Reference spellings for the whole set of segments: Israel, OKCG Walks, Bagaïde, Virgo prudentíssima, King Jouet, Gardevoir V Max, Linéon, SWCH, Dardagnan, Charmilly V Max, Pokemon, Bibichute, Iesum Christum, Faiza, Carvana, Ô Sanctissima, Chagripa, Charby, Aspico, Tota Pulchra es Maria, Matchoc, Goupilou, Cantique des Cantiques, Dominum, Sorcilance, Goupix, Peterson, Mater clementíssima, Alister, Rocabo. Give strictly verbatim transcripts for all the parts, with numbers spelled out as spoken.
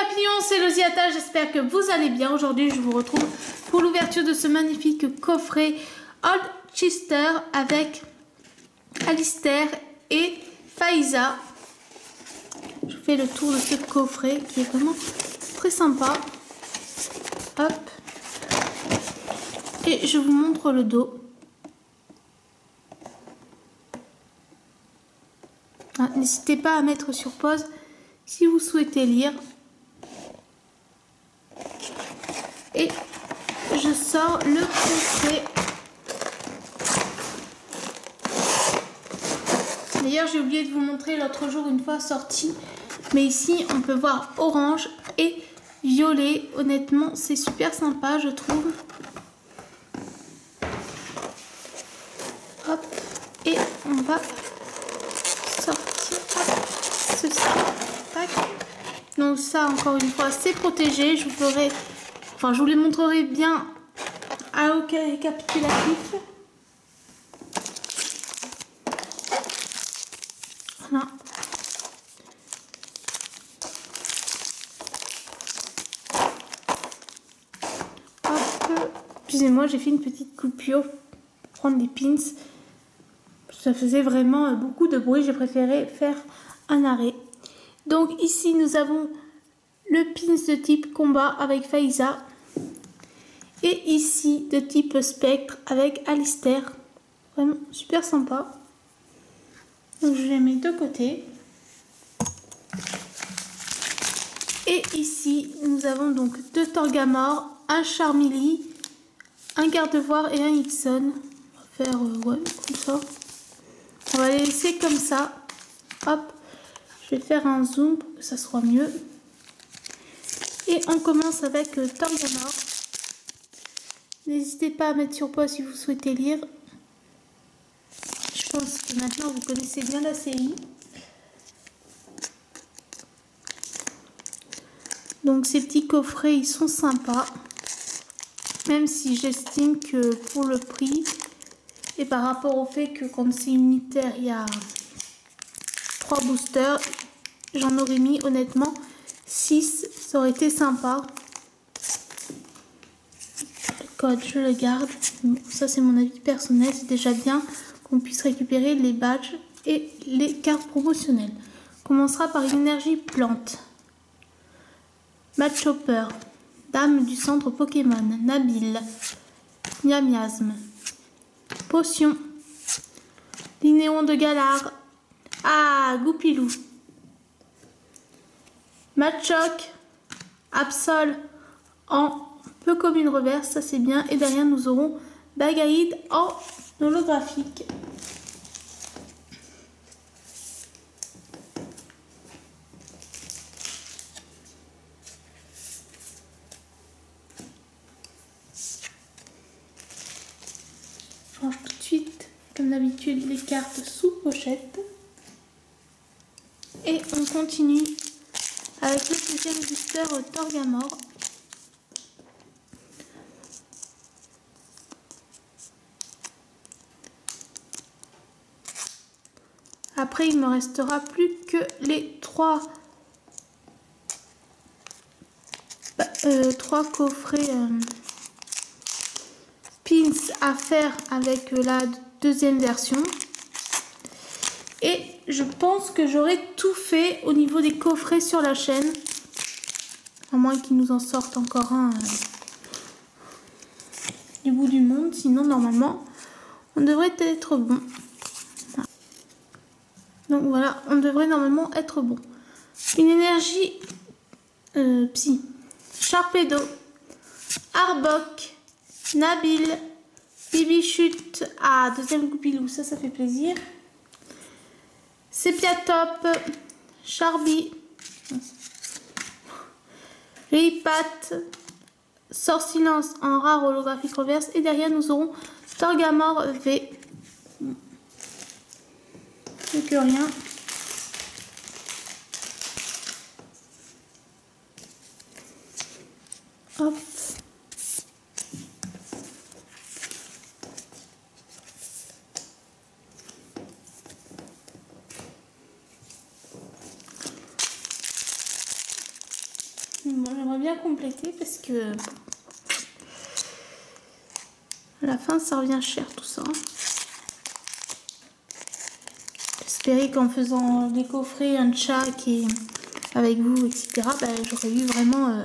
papillons, c'est Lozyata, j'espère que vous allez bien. Aujourd'hui je vous retrouve pour l'ouverture de ce magnifique coffret Old Chester avec Alister et Faiza. Je fais le tour de ce coffret qui est vraiment très sympa. Hop. Et je vous montre le dos. Ah, n'hésitez pas à mettre sur pause si vous souhaitez lire. Et je sors le coffret. D'ailleurs, j'ai oublié de vous montrer l'autre jour une fois sorti. Mais ici, on peut voir orange et violet. Honnêtement, c'est super sympa, je trouve. Hop. Et on va sortir. Hop. Ceci. Donc ça, encore une fois, c'est protégé. Je vous ferai, enfin, je vous les montrerai bien à aucun récapitulatif. Voilà. Hop. Excusez-moi, j'ai fait une petite coupure pour prendre des pins. Ça faisait vraiment beaucoup de bruit. J'ai préféré faire un arrêt. Donc ici nous avons le pins de type combat avec Faiza et ici de type spectre avec Alister. Vraiment super sympa. Donc je les mets de côté. Et ici nous avons donc deux Torgamor, un Charmilly, un Gardevoir et un Hidson. On va faire euh, ouais, comme ça. On va les laisser comme ça. Hop. Je vais faire un zoom pour que ça soit mieux. Et on commence avec euh, Torgamor. N'hésitez pas à mettre sur pause si vous souhaitez lire. Je pense que maintenant vous connaissez bien la série. Donc ces petits coffrets, ils sont sympas. Même si j'estime que pour le prix, et par rapport au fait que quand c'est unitaire, il y a trois boosters, j'en aurais mis honnêtement six, ça aurait été sympa. Le code je le garde, ça c'est mon avis personnel, c'est déjà bien qu'on puisse récupérer les badges et les cartes promotionnelles. On commencera par une énergie plante. Matchopper, dame du centre Pokémon, Nabil, Miamiasme, potion, linéon de Galard. Ah, Goupilou. Matchoc. Absol en peu comme une reverse, ça c'est bien. Et derrière nous aurons Bagaïde en holographique. Je range tout de suite, comme d'habitude, les cartes sous pochette. Et on continue avec le deuxième booster Torgamor. Après, il me restera plus que les trois, bah, euh, trois coffrets euh, pins à faire avec la deuxième version. Et je pense que j'aurai tout fait au niveau des coffrets sur la chaîne. À moins qu'il nous en sorte encore un euh, du bout du monde. Sinon, normalement, on devrait être bon. Donc voilà, on devrait normalement être bon. Une énergie euh, psy. Sharpedo, Arbok, Nabil, Bibichute. Ah, deuxième Goupilou, ça, ça fait plaisir. Sepiatop, Charby, Grippate, Sorcilance en rare holographique reverse. Et derrière, nous aurons Torgamore V. Plus que rien. Hop. Moi, j'aimerais bien compléter parce que à la fin, ça revient cher tout ça. J'espérais qu'en faisant des coffrets, un chat qui est avec vous, et cetera, ben, j'aurais eu vraiment euh,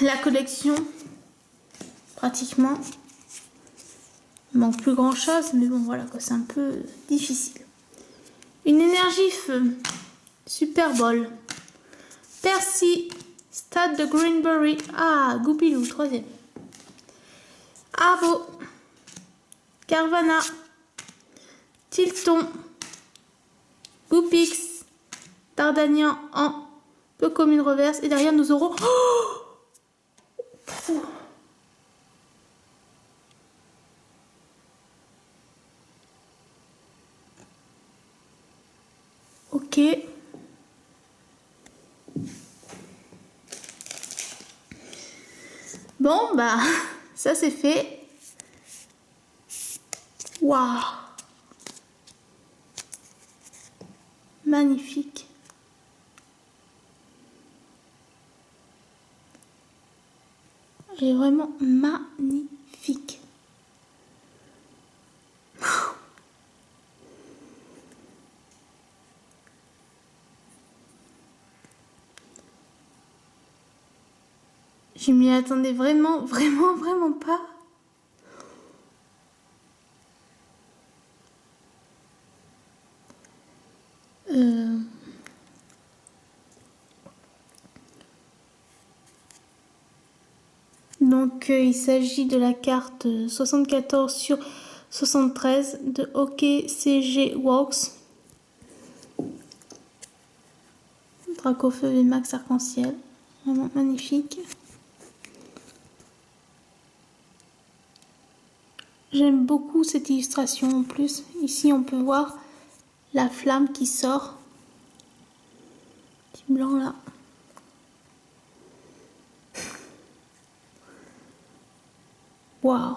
la collection pratiquement. Il manque plus grand chose, mais bon, voilà, c'est un peu difficile. Une énergie feu. Super Bowl. Percy. Stade de Greenbury. Ah, Goupilou, troisième. Arbok. Carvana. Silton. Goupix. Dardagnan en peu commune reverse. Et derrière, nous aurons... Oh ok. Bon, bah, ça c'est fait. Waouh! Magnifique. Elle est vraiment magnifique. Je m'y attendais vraiment, vraiment, vraiment pas. Euh... Donc euh, il s'agit de la carte soixante-quatorze sur soixante-treize de O K C G Walks. Dracofeu et Max Arc-en-Ciel. Vraiment magnifique. J'aime beaucoup cette illustration en plus. Ici, on peut voir la flamme qui sort. Petit blanc là. Waouh!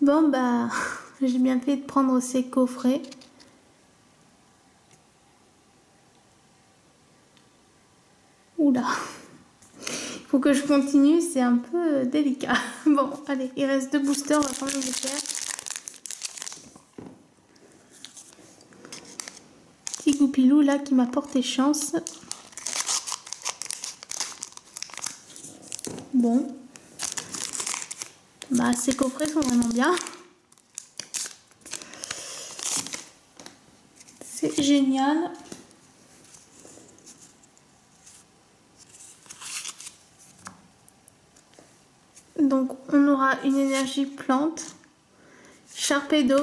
Bon, bah, j'ai bien fait de prendre ces coffrets. Oula, il faut que je continue, c'est un peu délicat. Bon, allez, il reste deux boosters, on va prendre les faire. Petit Goupilou là qui m'a porté chance. Bon, bah ces coffrets sont vraiment bien. C'est génial. Donc, on aura une énergie plante, Sharpedo,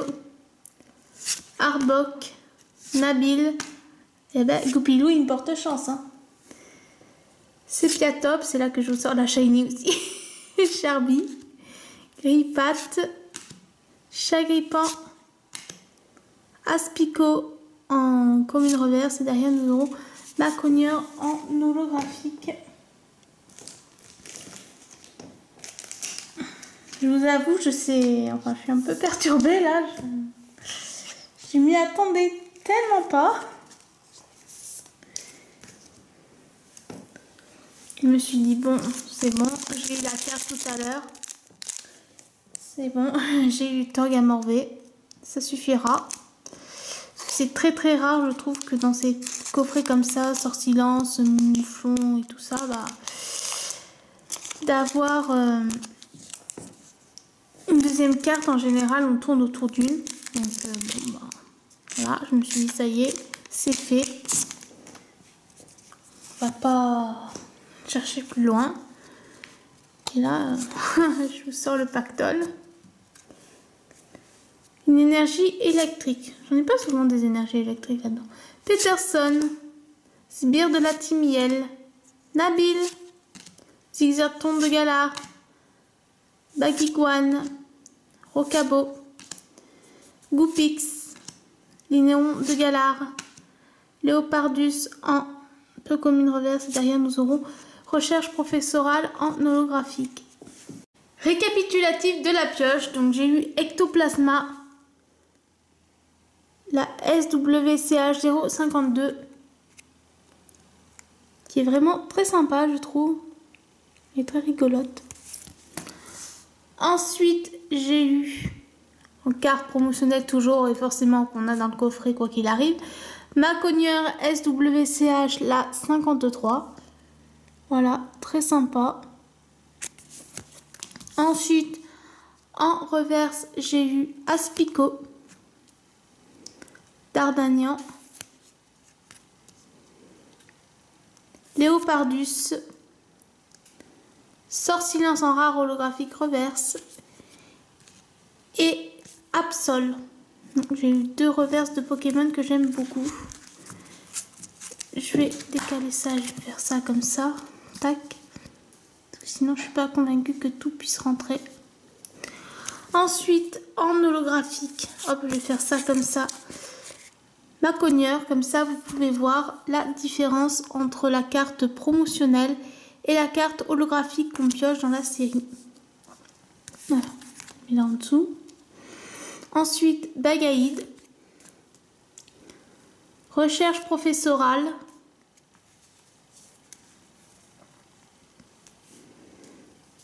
Arbok, Nabil, et ben Goupilou, il me porte chance. Hein. Sepiatop, c'est là que je vous sors la shiny aussi. Charby, Grippate, Chagripa, Aspico en commune reverse. Et derrière, nous aurons ma cogneur en holographique. Je vous avoue, je sais, enfin, je suis un peu perturbée là. Je, je m'y attendais tellement pas. Je me suis dit, bon, c'est bon, j'ai eu la carte tout à l'heure. C'est bon, j'ai eu Torgamore V. Ça suffira. C'est très très rare, je trouve, que dans ces coffrets comme ça, Sorcilance, Mouflon et tout ça, bah, d'avoir. Euh, Une deuxième carte, en général, on tourne autour d'une. Donc, euh, bon, bah, voilà, je me suis dit, ça y est, c'est fait. On va pas chercher plus loin. Et là, je vous sors le pactole. Une énergie électrique. J'en ai pas souvent des énergies électriques là-dedans. Peterson, sbire de la Timiel, Nabil, Zigzerton de Galar, Bagiguan, Rocabo, Goupix, Linéon de Galar, Léopardus en peu commune reverse. Derrière, nous aurons Recherche professorale en holographique. Récapitulatif de la pioche, donc j'ai eu Ectoplasma, la S W C H zéro cinquante-deux, qui est vraiment très sympa, je trouve, et très rigolote. Ensuite, j'ai eu, en carte promotionnelle toujours, et forcément qu'on a dans le coffret quoi qu'il arrive, ma cogneur S W C H, la cinquante-trois, voilà, très sympa. Ensuite, en reverse, j'ai eu Aspico, Dardagnan, Léopardus, Sorcilance en rare holographique reverse et Absol. J'ai eu deux reverses de Pokémon que j'aime beaucoup. Je vais décaler ça, je vais faire ça comme ça. Tac. Sinon, je ne suis pas convaincue que tout puisse rentrer. Ensuite, en holographique, hop, je vais faire ça comme ça. Ma cogneur, comme ça, vous pouvez voir la différence entre la carte promotionnelle et la carte holographique qu'on pioche dans la série. Voilà, je mets là en dessous. Ensuite, Bagaïde. Recherche professorale.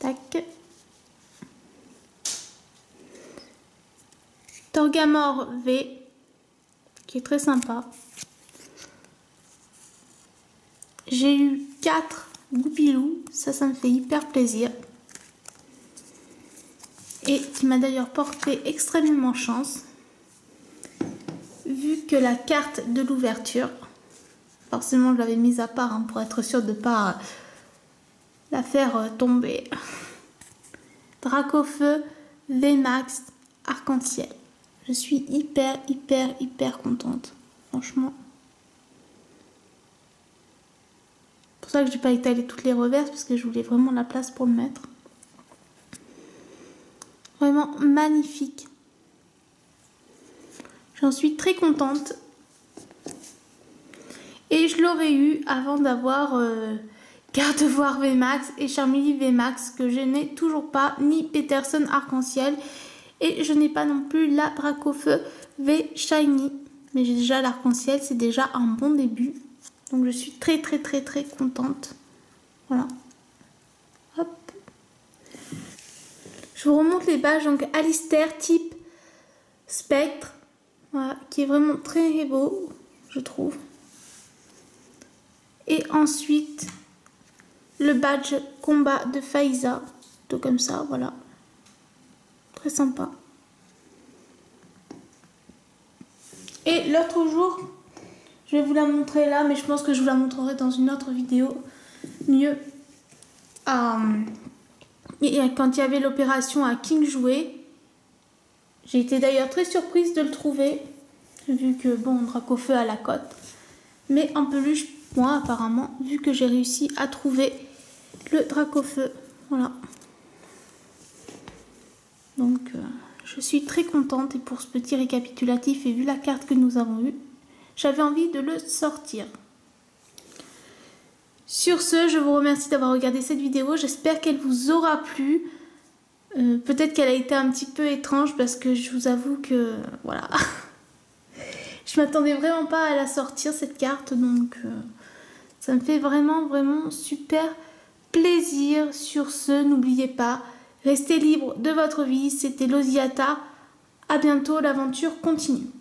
Tac. Torgamore V, qui est très sympa. J'ai eu quatre Goupilou, ça, ça me fait hyper plaisir. Et qui m'a d'ailleurs porté extrêmement chance, vu que la carte de l'ouverture, forcément je l'avais mise à part hein, pour être sûre de ne pas la faire euh, tomber. Dracofeu, V max, Arc-en-Ciel. Je suis hyper, hyper, hyper contente. Franchement. C'est pour ça que je n'ai pas étalé toutes les reverses, parce que je voulais vraiment la place pour le mettre. Vraiment magnifique. J'en suis très contente. Et je l'aurais eu avant d'avoir... Euh, Gardevoir V max et Charmilly V max que je n'ai toujours pas, ni Peterson Arc-en-Ciel, et je n'ai pas non plus la Dracofeu V Shiny, mais j'ai déjà l'Arc-en-Ciel, c'est déjà un bon début, donc je suis très très très très contente. Voilà. Hop. Je vous remonte les pages, donc Alister type Spectre, voilà, qui est vraiment très beau, je trouve. Et ensuite... le badge combat de Faiza, tout comme ça, voilà. Très sympa. Et l'autre jour, je vais vous la montrer là, mais je pense que je vous la montrerai dans une autre vidéo. Mieux. Um, et quand il y avait l'opération à King Jouet, j'ai été d'ailleurs très surprise de le trouver, vu que, bon, Dracofeu à la cote. Mais en peluche, moi, apparemment, vu que j'ai réussi à trouver... le Dracofeu, voilà. Donc, euh, je suis très contente et pour ce petit récapitulatif et vu la carte que nous avons eue, j'avais envie de le sortir. Sur ce, je vous remercie d'avoir regardé cette vidéo. J'espère qu'elle vous aura plu. Euh, peut-être qu'elle a été un petit peu étrange parce que je vous avoue que... voilà. Je m'attendais vraiment pas à la sortir, cette carte. Donc, euh, ça me fait vraiment, vraiment super... plaisir. Sur ce, n'oubliez pas, restez libre de votre vie. C'était Lozyata. À bientôt, l'aventure continue.